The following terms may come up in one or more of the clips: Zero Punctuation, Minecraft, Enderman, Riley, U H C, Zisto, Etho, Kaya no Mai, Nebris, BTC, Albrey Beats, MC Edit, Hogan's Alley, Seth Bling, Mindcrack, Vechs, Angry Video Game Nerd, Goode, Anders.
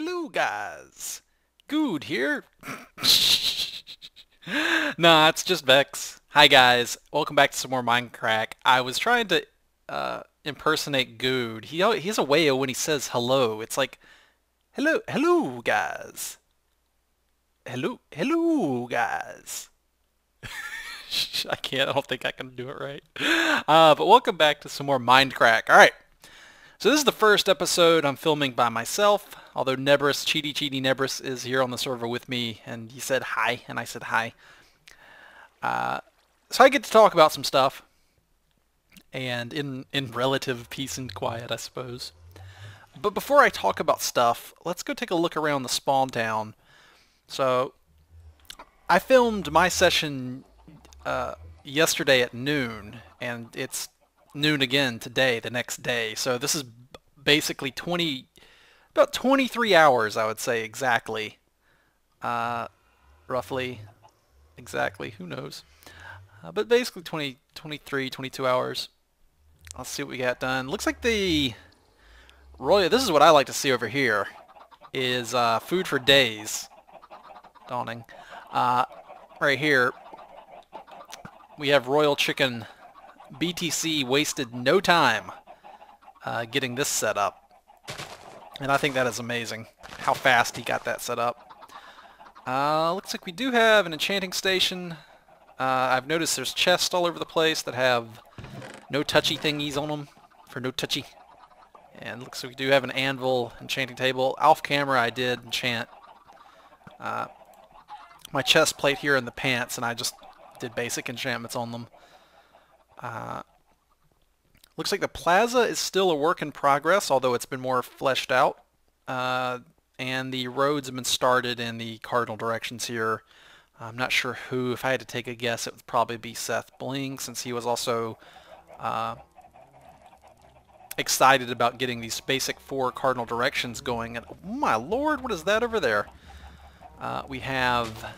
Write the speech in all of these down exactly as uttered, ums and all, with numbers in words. Hello guys, Goode here. Nah, it's just Vex. Hi guys, welcome back to some more Mindcrack. I was trying to uh, impersonate Goode. He he has a way of when he says hello. It's like hello, hello guys, hello, hello guys. I can't. I don't think I can do it right. Uh, but welcome back to some more Mindcrack. All right. So this is the first episode I'm filming by myself, although Nebris, Cheaty Cheaty Nebris is here on the server with me, and he said hi, and I said hi. Uh, so I get to talk about some stuff, and in, in relative peace and quiet, I suppose. But before I talk about stuff, let's go take a look around the spawn town. So I filmed my session uh, yesterday at noon, and it's noon again today, the next day. So this is basically twenty about twenty-three hours, I would say, exactly, uh roughly exactly, who knows, uh, but basically twenty, twenty-three, twenty-two hours. Let's see what we got done. Looks like the royal, this is what I like to see over here, is uh food for days dawning. Uh right here we have royal chicken. B T C wasted no time uh, getting this set up, and I think that is amazing how fast he got that set up. Uh, looks like we do have an enchanting station. Uh, I've noticed there's chests all over the place that have no touchy thingies on them for no touchy, and looks like we do have an anvil enchanting table. Off camera I did enchant uh, my chest plate here in the pants, and I just did basic enchantments on them. Uh, looks like the plaza is still a work in progress, although it's been more fleshed out, uh, and the roads have been started in the cardinal directions here. I'm not sure who. If I had to take a guess, it would probably be Seth Bling, since he was also uh, excited about getting these basic four cardinal directions going. And oh my lord, what is that over there? Uh, we have,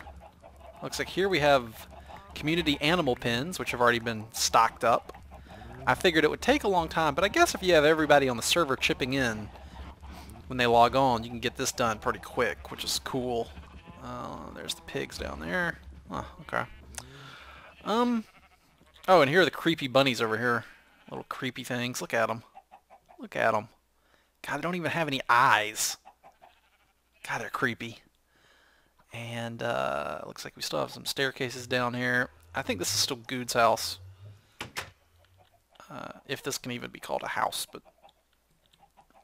looks like here we have community animal pens, which have already been stocked up. I figured it would take a long time, but I guess if you have everybody on the server chipping in when they log on, you can get this done pretty quick, which is cool. Uh, there's the pigs down there. Oh, okay. Um. Oh, and here are the creepy bunnies over here. Little creepy things. Look at them. Look at them. God, they don't even have any eyes. God, they're creepy. And uh, looks like we still have some staircases down here. I think this is still Goode's house. Uh, if this can even be called a house, but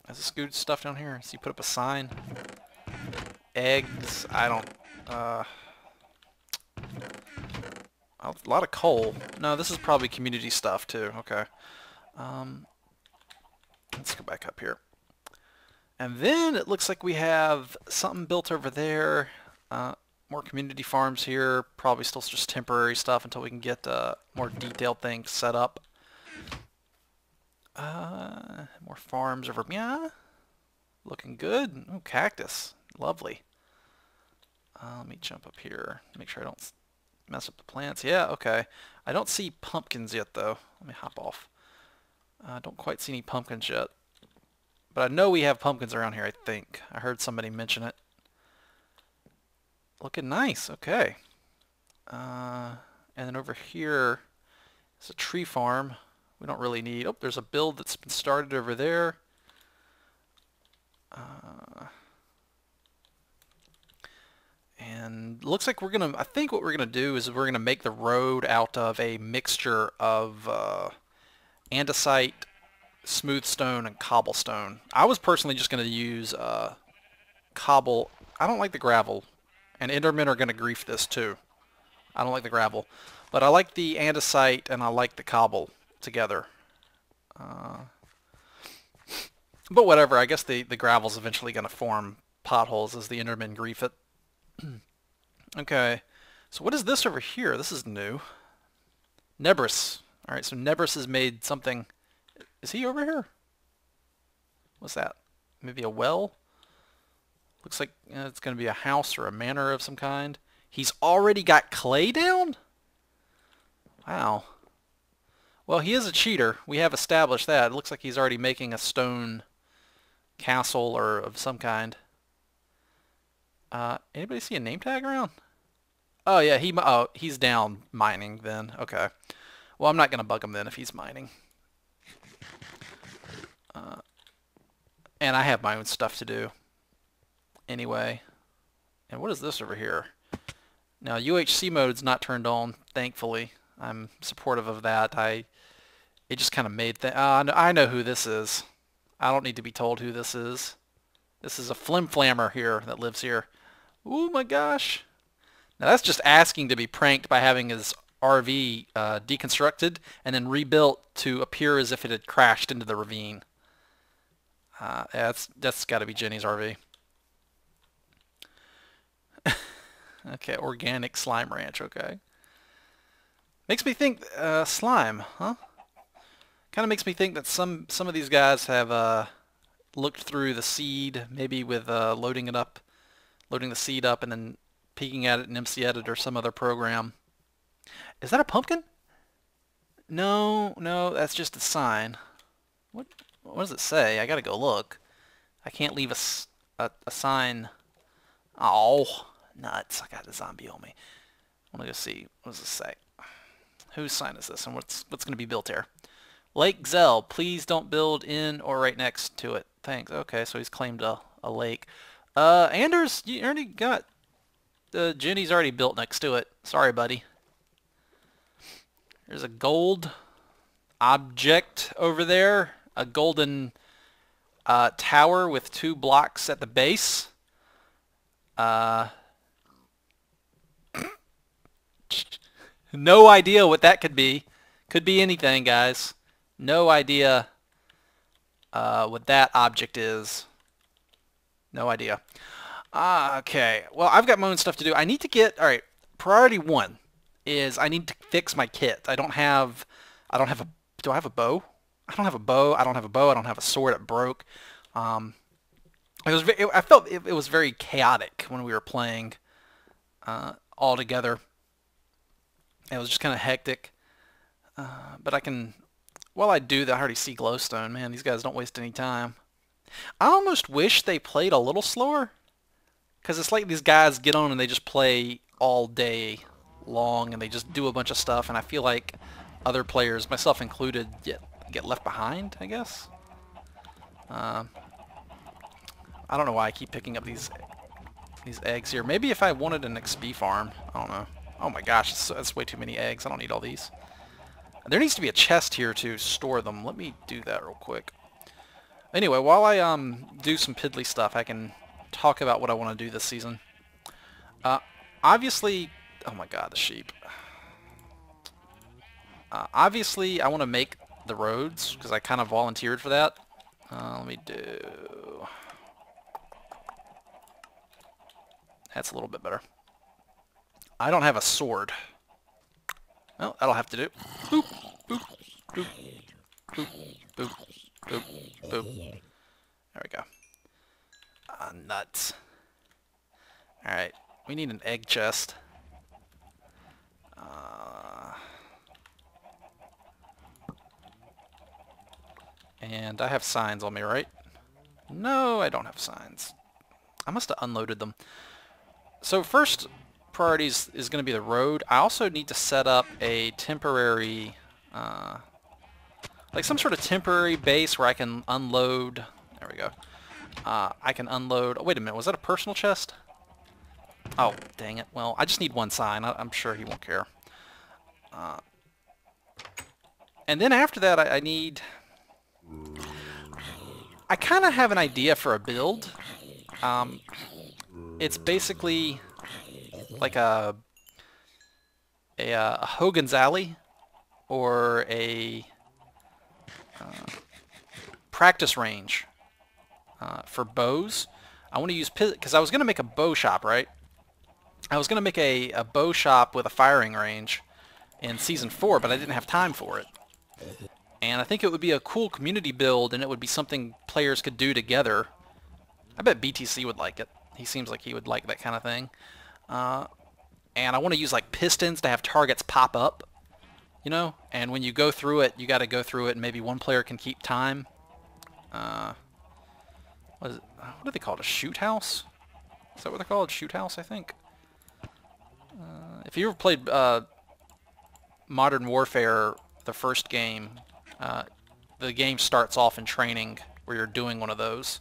is this Goode's stuff down here? So you put up a sign. Eggs. I don't. Uh, a lot of coal. No, this is probably community stuff too. Okay. Um, let's go back up here. And then it looks like we have something built over there. Uh, more community farms here, probably still just temporary stuff until we can get uh, more detailed things set up. Uh, more farms over, yeah, looking good. Ooh, cactus, lovely. Uh, let me jump up here, make sure I don't mess up the plants. Yeah, okay. I don't see pumpkins yet though. Let me hop off. I uh, don't quite see any pumpkins yet, but I know we have pumpkins around here. I think I heard somebody mention it. Looking nice, okay. Uh, and then over here is a tree farm. We don't really need... Oh, there's a build that's been started over there. Uh, and looks like we're going to... I think what we're going to do is we're going to make the road out of a mixture of uh, andesite, smooth stone, and cobblestone. I was personally just going to use uh, cobble. I don't like the gravel. And Endermen are going to grief this too. I don't like the gravel. But I like the andesite and I like the cobble together. Uh, but whatever, I guess the, the gravel's eventually going to form potholes as the Endermen grief it. Okay, so what is this over here? This is new. Nebris. Alright, so Nebris has made something. Is he over here? What's that? Maybe a well? Looks like uh, it's going to be a house or a manor of some kind. He's already got clay down? Wow. Well, he is a cheater. We have established that. It looks like he's already making a stone castle or of some kind. Uh, anybody see a name tag around? Oh yeah, he oh he's down mining then. Okay. Well, I'm not gonna bug him then if he's mining. Uh, and I have my own stuff to do. Anyway. And what is this over here? Now U H C mode's not turned on, thankfully. I'm supportive of that. I it just kind of made that. Uh, I know who this is. I don't need to be told who this is. This is a flimflammer here that lives here. Oh my gosh! Now that's just asking to be pranked by having his R V uh, deconstructed and then rebuilt to appear as if it had crashed into the ravine. Uh, yeah, that's that's got to be Jenny's R V. Okay, organic slime ranch. Okay, makes me think uh, slime, huh? Kind of makes me think that some some of these guys have uh, looked through the seed, maybe with uh, loading it up, loading the seed up, and then peeking at it in M C Edit or some other program. Is that a pumpkin? No, no, that's just a sign. What what does it say? I gotta go look. I can't leave a a, a sign. Oh. Nuts, I got the zombie on me. I want to go see, what does this say? Whose sign is this and what's what's going to be built here? Lake Zell, please don't build in or right next to it. Thanks. Okay, so he's claimed a, a lake. Uh, Anders, you already got, uh, Jenny's already built next to it. Sorry, buddy. There's a gold object over there. A golden uh, tower with two blocks at the base. Uh... No idea what that could be. Could be anything, guys. No idea uh, what that object is. No idea. Uh, okay. Well, I've got my own stuff to do. I need to get... Alright, priority one is I need to fix my kit. I don't have... I don't have a... Do I have a bow? I don't have a bow. I don't have a bow. I don't have a sword. It broke. Um, it was. It, I felt it, it was very chaotic when we were playing uh, all together. It was just kind of hectic, uh, but I can, while I do that, I already see glowstone. Man, these guys don't waste any time. I almost wish they played a little slower, because it's like these guys get on and they just play all day long, and they just do a bunch of stuff, and I feel like other players, myself included, get, get left behind, I guess. Uh, I don't know why I keep picking up these, these eggs here. Maybe if I wanted an X P farm, I don't know. Oh my gosh, that's way too many eggs. I don't need all these. There needs to be a chest here to store them. Let me do that real quick. Anyway, while I um do some piddly stuff, I can talk about what I want to do this season. Uh, obviously... Oh my god, the sheep. Uh, obviously, I want to make the roads, because I kind of volunteered for that. Uh, let me do... That's a little bit better. I don't have a sword. Well, that'll have to do. Boop, boop, boop, boop, boop, boop, boop. There we go. Ah, nuts. Alright, we need an egg chest. Uh, and I have signs on me, right? No, I don't have signs. I must have unloaded them. So first... priorities is going to be the road. I also need to set up a temporary, uh, like some sort of temporary base where I can unload. There we go. Uh, I can unload. Oh, wait a minute. Was that a personal chest? Oh, dang it. Well, I just need one sign. I, I'm sure he won't care. Uh, and then after that, I, I need... I kind of have an idea for a build. Um, it's basically... like a, a, a Hogan's Alley or a uh, practice range uh, for bows. I want to use, because I was going to make a bow shop, right? I was going to make a, a bow shop with a firing range in Season four, but I didn't have time for it. And I think it would be a cool community build, and it would be something players could do together. I bet B T C would like it. He seems like he would like that kind of thing. Uh, and I want to use like pistons to have targets pop up, you know, and when you go through it, you got to go through it, and maybe one player can keep time. Uh, what is it? What do they call it? A shoot house? Is that what they're called? Shoot house, I think. Uh, if you ever played uh, Modern Warfare, the first game, uh, the game starts off in training where you're doing one of those.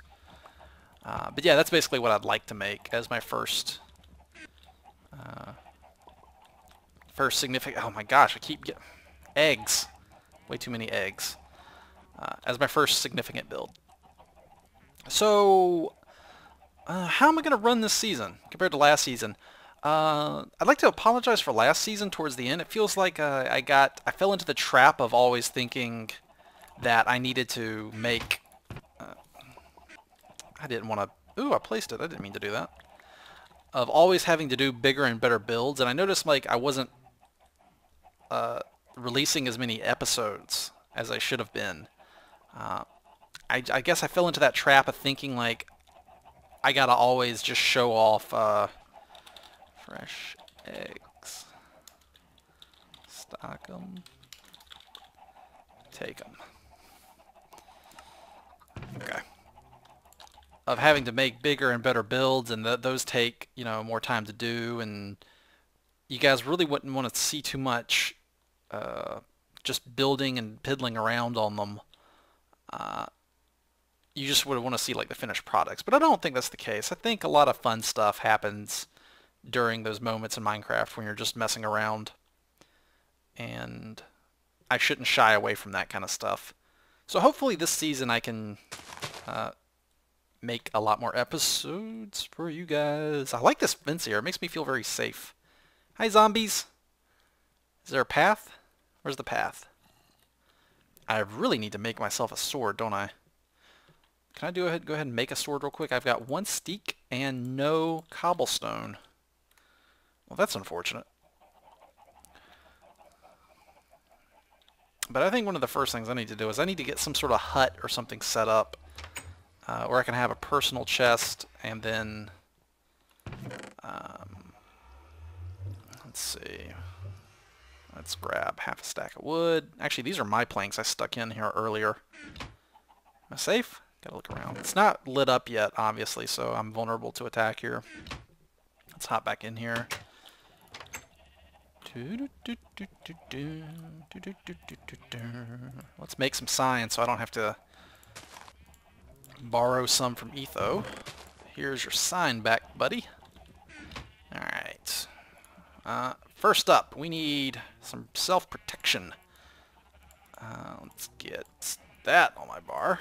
Uh, but yeah, that's basically what I'd like to make as my first, uh, first significant. Oh my gosh, I keep getting eggs. Way too many eggs. Uh, as my first significant build. So, uh, how am I going to run this season compared to last season? Uh, I'd like to apologize for last season towards the end. It feels like uh, I got, I fell into the trap of always thinking that I needed to make. Uh, I didn't want to. Ooh, I placed it. I didn't mean to do that. Of always having to do bigger and better builds, and I noticed like I wasn't uh, releasing as many episodes as I should have been. Uh, I, I guess I fell into that trap of thinking like I gotta always just show off uh, fresh eggs, stock them, take them. Okay. Of having to make bigger and better builds, and th those take you know more time to do, and you guys really wouldn't want to see too much uh, just building and piddling around on them. Uh, you just would want to see like the finished products, but I don't think that's the case. I think a lot of fun stuff happens during those moments in Minecraft when you're just messing around, and I shouldn't shy away from that kind of stuff. So hopefully this season I can uh, make a lot more episodes for you guys. I like this fence here. It makes me feel very safe. Hi zombies! Is there a path? Where's the path? I really need to make myself a sword, don't I? Can I do a, go ahead and make a sword real quick? I've got one steak and no cobblestone. Well, that's unfortunate. But I think one of the first things I need to do is I need to get some sort of hut or something set up uh, where I can have a personal chest, and then... Um, let's see... Let's grab half a stack of wood. Actually, these are my planks I stuck in here earlier. Am I safe? Gotta look around. It's not lit up yet, obviously, so I'm vulnerable to attack here. Let's hop back in here. Let's make some signs so I don't have to borrow some from Etho. Here's your sign back, buddy. Alright. Uh... First up, we need some self-protection. Uh, let's get that on my bar.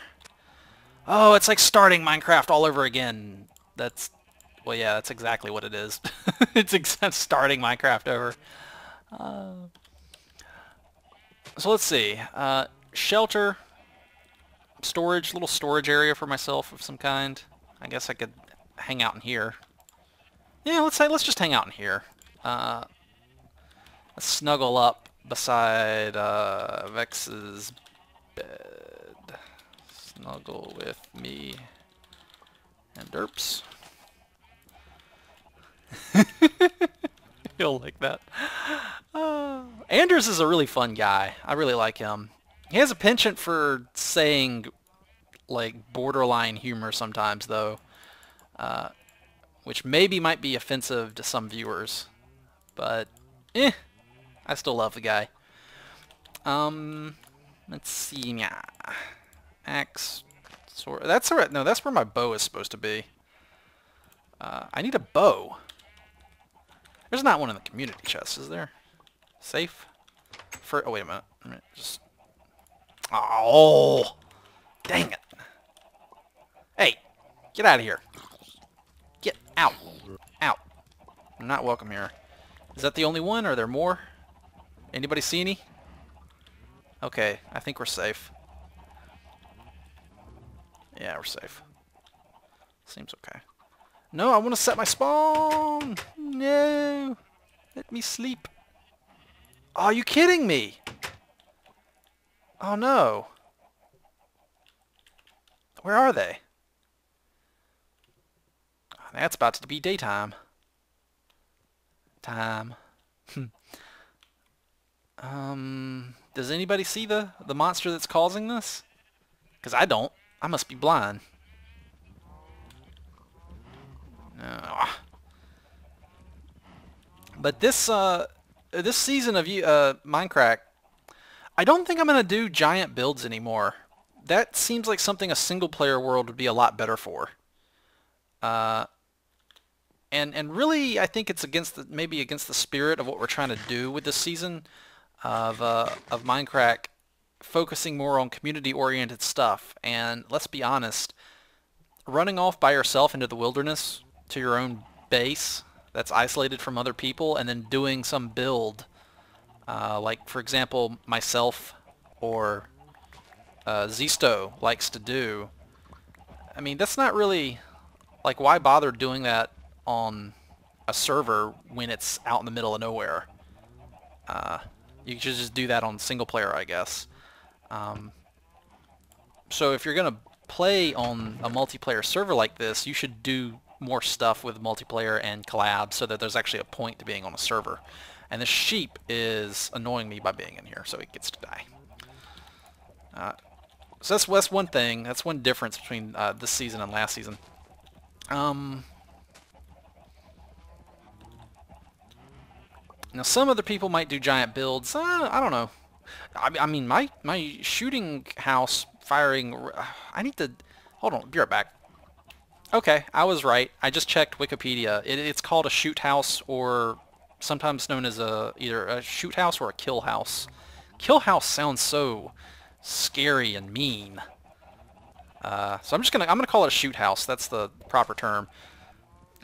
Oh, it's like starting Minecraft all over again. That's, well, yeah, that's exactly what it is. It's ex starting Minecraft over. Uh, so let's see. Uh, shelter, storage, little storage area for myself of some kind. I guess I could hang out in here. Yeah, let's say let's just hang out in here. Uh, Let's snuggle up beside uh, Vex's bed. Snuggle with me and Derps. He'll like that. Uh, Anders is a really fun guy. I really like him. He has a penchant for saying like borderline humor sometimes, though, uh, which maybe might be offensive to some viewers, but eh. I still love the guy. Um, let's see. Nah. Axe, sword. That's all right. No, that's where my bow is supposed to be. Uh, I need a bow. There's not one in the community chest, is there? Safe. For oh wait a minute. A minute. Just oh, dang it! Hey, get out of here! Get out! Out! I'm not welcome here. Is that the only one, or are there more? Anybody see any? Okay, I think we're safe. Yeah, we're safe. Seems okay. No, I want to set my spawn! No! Let me sleep. Are you kidding me? Oh no. Where are they? That's about to be daytime. Time. Um, does anybody see the, the monster that's causing this? Because I don't. I must be blind. No. But this uh, this season of uh, Mindcrack, I don't think I'm going to do giant builds anymore. That seems like something a single-player world would be a lot better for. Uh, and and really, I think it's against the, maybe against the spirit of what we're trying to do with this season of uh, of Mindcrack, focusing more on community-oriented stuff. And let's be honest, running off by yourself into the wilderness to your own base that's isolated from other people, and then doing some build, uh, like for example myself or uh, Zisto likes to do. I mean, that's not really, like, why bother doing that on a server when it's out in the middle of nowhere? Uh, you should just do that on single player, I guess. Um, so if you're gonna play on a multiplayer server like this, you should do more stuff with multiplayer and collab so that there's actually a point to being on a server. And the sheep is annoying me by being in here, so it gets to die. Uh, so that's, that's one thing, that's one difference between uh, this season and last season. Um, now some other people might do giant builds. Uh, I don't know. I, I mean, my, my shooting house firing... I need to... Hold on, be right back. Okay, I was right. I just checked Wikipedia. It, it's called a shoot house, or sometimes known as a either a shoot house or a kill house. Kill house sounds so scary and mean. Uh, so I'm just gonna I'm gonna call it a shoot house. That's the proper term.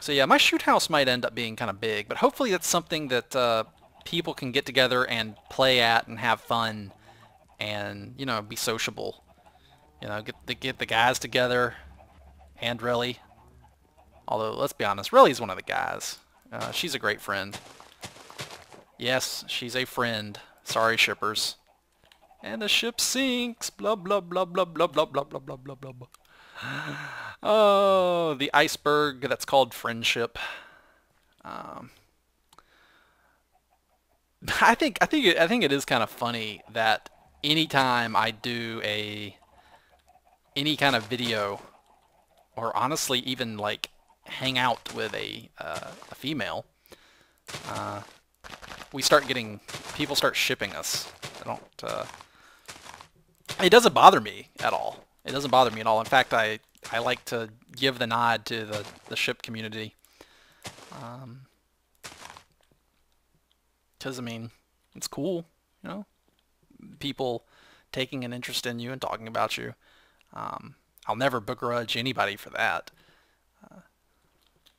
So yeah, my shoot house might end up being kind of big, but hopefully that's something that uh, people can get together and play at and have fun, and you know, be sociable. You know, get the, get the guys together. And Riley, although let's be honest, Riley's one of the guys. Uh, she's a great friend. Yes, she's a friend. Sorry, shippers. And the ship sinks. Blah blah blah blah blah blah blah blah blah blah blah. Oh, the iceberg that's called friendship. Um, I think I think it, I think it is kind of funny that anytime I do a any kind of video, or honestly even like hang out with a, uh, a female, uh, we start getting, people start shipping us. I don't, uh, it doesn't bother me at all. It doesn't bother me at all. In fact, I, I like to give the nod to the, the ship community. Um, 'cause I mean, it's cool, you know, people taking an interest in you and talking about you. Um, I'll never begrudge anybody for that. Uh,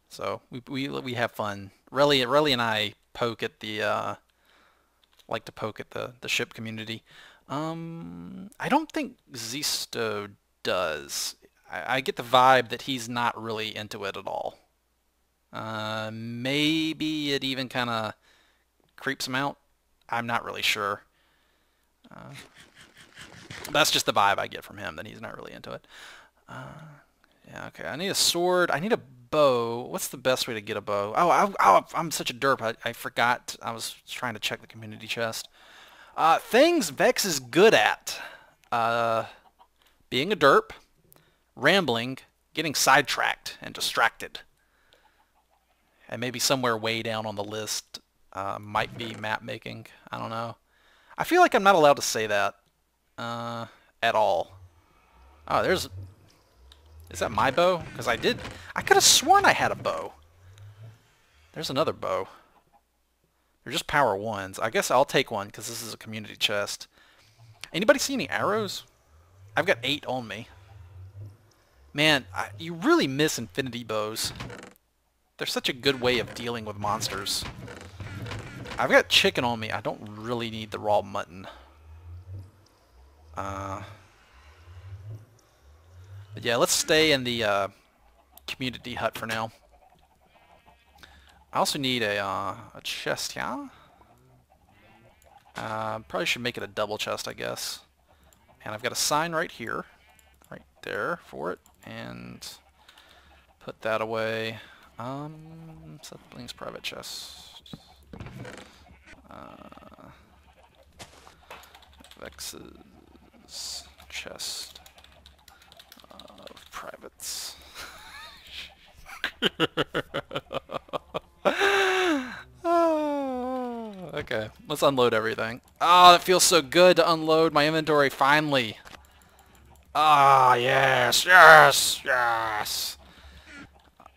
so we we we have fun. Riley, Riley and I poke at the uh, like to poke at the the ship community. Um, I don't think Zisto does. I, I get the vibe that he's not really into it at all. Uh, maybe it even kind of creeps him out. I'm not really sure. Uh, That's just the vibe I get from him, that he's not really into it. Uh, yeah, okay. I need a sword. I need a bow. What's the best way to get a bow? Oh, I, oh I'm such a derp. I, I forgot. I was trying to check the community chest. Uh, things Vex is good at. Uh, being a derp, rambling, getting sidetracked and distracted. And maybe somewhere way down on the list uh, might be map making. I don't know. I feel like I'm not allowed to say that. Uh, at all. Oh, there's... Is that my bow? Because I did... I could have sworn I had a bow. There's another bow. They're just power ones. I guess I'll take one, because this is a community chest. Anybody see any arrows? I've got eight on me. Man, I, you really miss infinity bows. They're such a good way of dealing with monsters. I've got chicken on me. I don't really need the raw mutton. Uh, but yeah, let's stay in the uh, community hut for now. I also need a, uh, a chest here. Uh, probably should make it a double chest, I guess. And I've got a sign right here, right there for it, and put that away. Um, Seth Bling's private chest. Uh, Vex's chest of privates. Oh. Let's unload everything. Ah, oh, that feels so good to unload my inventory finally. Ah, oh, yes, yes, yes.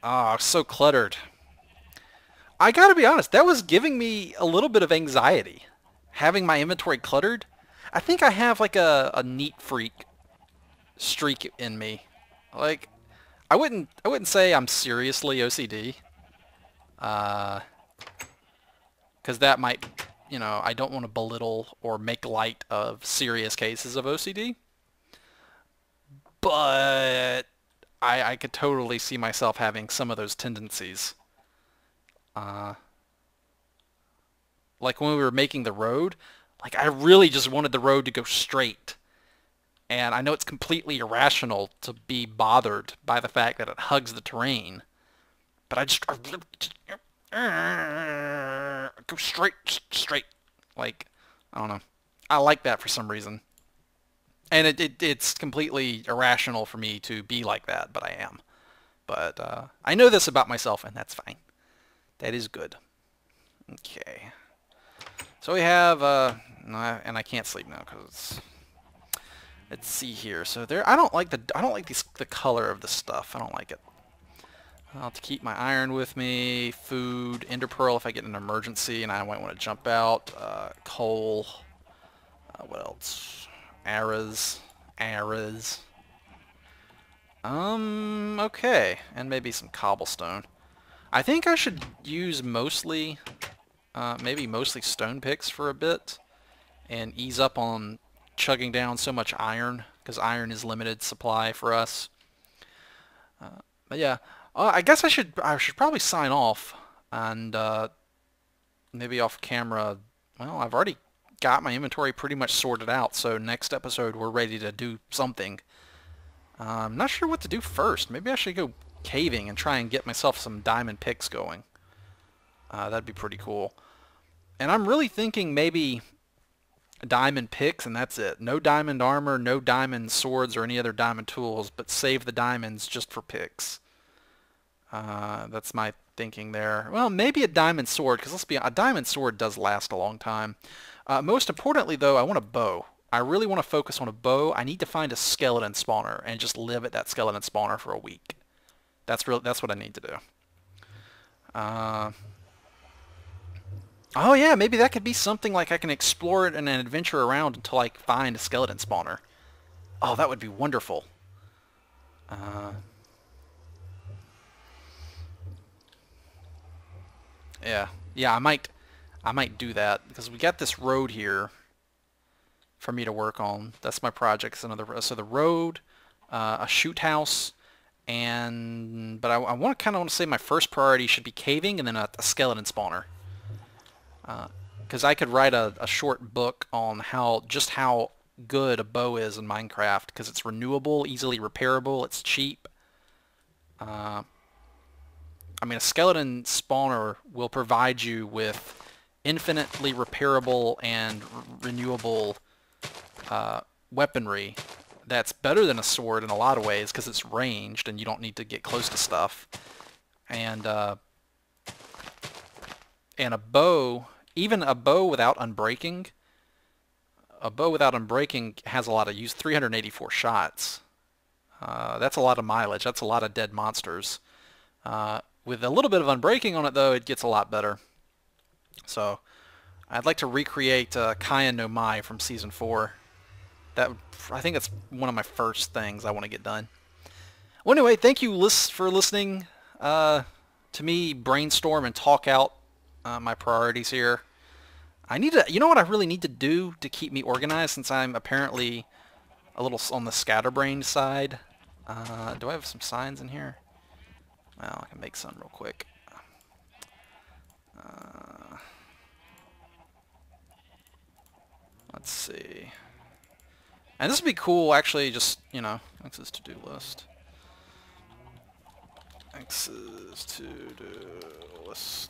Ah, oh, so cluttered. I gotta be honest, that was giving me a little bit of anxiety. Having my inventory cluttered. I think I have like a, a neat freak streak in me. Like, I wouldn't I wouldn't say I'm seriously O C D. Uh, because that might, you know, I don't want to belittle or make light of serious cases of O C D. But I, I could totally see myself having some of those tendencies. Uh, like when we were making the road, like I really just wanted the road to go straight. And I know it's completely irrational to be bothered by the fact that it hugs the terrain. But I just... go straight, straight. Like, I don't know. I like that for some reason. And it, it it's completely irrational for me to be like that, but I am. But uh, I know this about myself, and that's fine. That is good. Okay. So we have... Uh, and I can't sleep now because it's... Let's see here. So there, I don't like the I don't like these the color of the stuff. I don't like it. I'll have to keep my iron with me, food, ender pearl if I get in an emergency and I might want to jump out. Uh, coal. Uh, what else? Arrows, arrows. Um. Okay, and maybe some cobblestone. I think I should use mostly, uh, maybe mostly stone picks for a bit, and ease up on chugging down so much iron, because iron is limited supply for us. Uh, but yeah, uh, I guess I should I should probably sign off, and uh, maybe off camera. Well, I've already got my inventory pretty much sorted out, so next episode we're ready to do something. Uh, I'm not sure what to do first. Maybe I should go caving and try and get myself some diamond picks going. Uh, that'd be pretty cool. And I'm really thinking maybe diamond picks, and that's it. No diamond armor, no diamond swords or any other diamond tools, but save the diamonds just for picks. Uh, that's my thinking there. Well, maybe a diamond sword, because let's be honest, a diamond sword does last a long time. Uh, most importantly, though, I want a bow. I really want to focus on a bow. I need to find a skeleton spawner and just live at that skeleton spawner for a week. That's real. That's what I need to do. Uh... Oh yeah, maybe that could be something like I can explore it and adventure around until I find a skeleton spawner. Oh, that would be wonderful. Uh, yeah, yeah, I might, I might do that because we got this road here for me to work on. That's my project. It's another so the road, uh, a shoot house, and but I, I want to kind of want to say my first priority should be caving and then a, a skeleton spawner. Because uh, I could write a, a short book on how just how good a bow is in Minecraft, because it's renewable, easily repairable, it's cheap. Uh, I mean, a skeleton spawner will provide you with infinitely repairable and renewable uh, weaponry that's better than a sword in a lot of ways, because it's ranged and you don't need to get close to stuff. And... Uh, And a bow, even a bow without unbreaking, a bow without unbreaking has a lot of use, three hundred eighty-four shots. Uh, that's a lot of mileage, that's a lot of dead monsters. Uh, with a little bit of unbreaking on it though, it gets a lot better. So, I'd like to recreate uh, Kaya no Mai from Season four. That I think that's one of my first things I want to get done. Well anyway, thank you list for listening uh, to me brainstorm and talk out Uh, my priorities here. I need to, you know what I really need to do to keep me organized, since I'm apparently a little on the scatterbrained side. Uh, do I have some signs in here? Well, I can make some real quick. Uh, let's see. And this would be cool, actually, just, you know, X's to-do list. X's to-do list.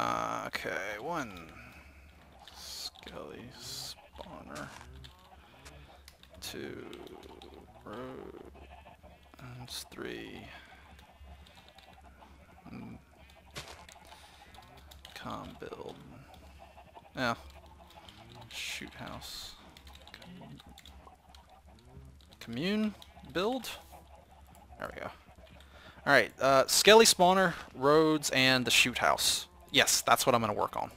Uh, okay, one skelly spawner, two road, and three calm build. Yeah. Shoot house. Commune build. There we go. Alright, uh, Skelly Spawner, Roads, and the Shoot House. Yes, that's what I'm going to work on.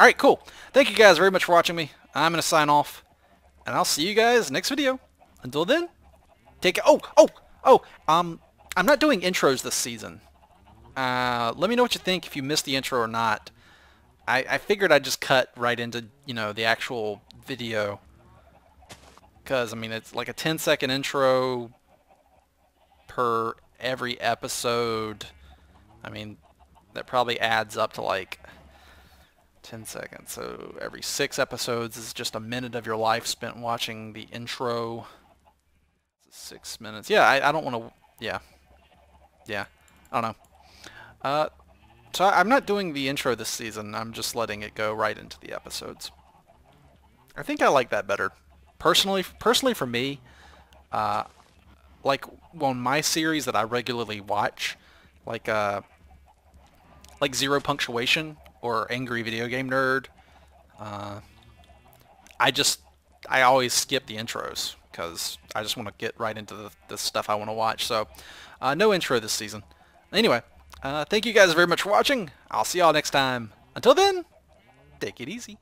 Alright, cool. Thank you guys very much for watching me. I'm going to sign off, and I'll see you guys next video. Until then, take it. Oh, oh, oh, um, I'm not doing intros this season. Uh, let me know what you think, if you missed the intro or not. I, I figured I'd just cut right into, you know, the actual video. Because, I mean, it's like a ten second intro per every episode. I mean, that probably adds up to like ten seconds, so every six episodes is just a minute of your life spent watching the intro. Six minutes. Yeah, I, I don't want to. Yeah, yeah, I don't know. uh, so I, I'm not doing the intro this season. I'm just letting it go right into the episodes. I think I like that better personally personally for me. uh, Like, on my series that I regularly watch, like uh, like Zero Punctuation or Angry Video Game Nerd, uh, I just, I always skip the intros because I just want to get right into the, the stuff I want to watch. So, uh, no intro this season. Anyway, uh, thank you guys very much for watching. I'll see y'all next time. Until then, take it easy.